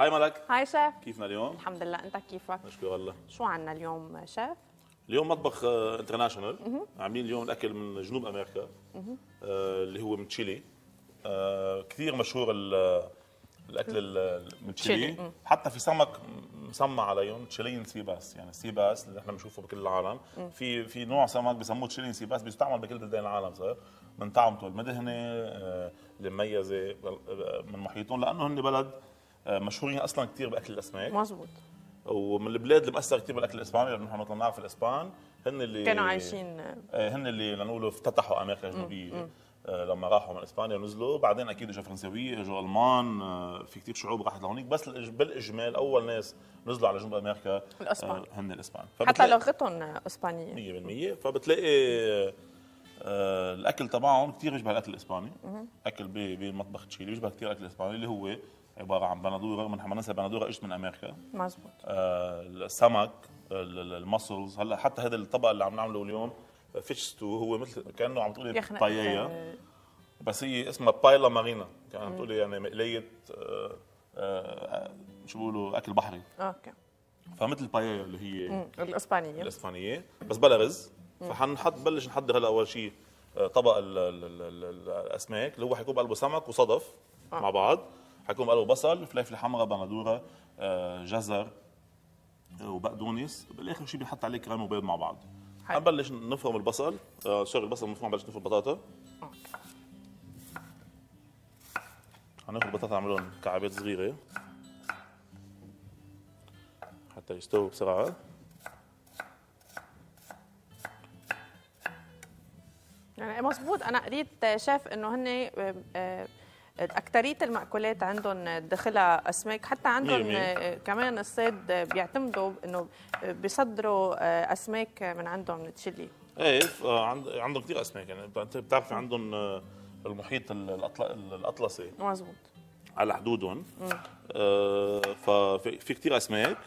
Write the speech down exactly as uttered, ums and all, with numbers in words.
هاي ملك. هاي شيف. كيفنا اليوم؟ الحمد لله، أنت كيفك؟ نشكر الله. شو عنا اليوم شيف؟ اليوم مطبخ انترناشونال، عاملين اليوم الأكل من جنوب أمريكا اللي هو من تشيلي. كثير مشهور الأكل من تشيلي، حتى في سمك مسمى عليهم تشيلين سيباس، يعني السيباس اللي احنا بنشوفه بكل العالم، في في نوع سمك بسموه تشيلين سيباس بيستعمل بكل بلدان العالم صار، من طعمته المدهنه المميزه من محيطهم، لأنه هن بلد مشهورين اصلا كثير باكل الاسماك. مزبوط. ومن البلاد اللي مأثر كثير بالاكل الاسباني، لانه نحن بنعرف الاسبان هن اللي كانوا عايشين، هن اللي لنقولوا افتتحوا امريكا الجنوبيه لما راحوا من اسبانيا ونزلوا، بعدين اكيد اجوا فرنساويه، اجوا المان، في كثير شعوب راحت لهونيك، بس بالاجمال اول ناس نزلوا على جنوب امريكا الاسبان، هن الاسبان، حتى لغتهم اسبانيه مية بالمية. فبتلاقي الاكل تبعهم كثير بيشبه الاكل الاسباني، اكل بمطبخ تشيلي بيشبه كثير الاكل الاسباني اللي هو عباره عن بندوره، من حمانسه بندوره اجت من امريكا. مزبوط. آه السمك، المسلز، هلا حتى هذا الطبق اللي عم نعمله اليوم فيش ستو، هو مثل كانه عم تقولي طاييه، بس هي اسمها بايلا مارينا، كان عم تقولي يعني مقليه آه آه شو بيقولوا اكل بحري. اوكي. فمثل بايلا اللي هي مم. الاسبانيه الاسبانيه بس بلا رز. فحنحط بلش نحضر هلا اول شيء طبق ال ال ال ال الاسماك اللي هو حيكون بقلبه سمك وصدف آه. مع بعض، حيكون بقلبه بصل، فلفله حمراء، بندوره، جزر وبقدونس، بالاخر شيء بنحط عليه كريم وبيض مع بعض. حنبلش نفرم البصل، سوري البصل مفروم، بلش نفرم البطاطا. حناخذ البطاطا نعملهم مكعبات صغيره حتى يستووا بسرعه. يعني مضبوط، انا قريت شاف انه هن أكترية المأكولات عندهم دخلها أسماك، حتى عندهم كمان الصيد بيعتمدوا إنه بيصدروا أسماك من عندهم من تشيلي. إيه عندهم كثير أسماك، يعني أنت بتعرفي عندهم المحيط الأطلسي. مزبوط. على حدودهم، ففي كثير أسماك.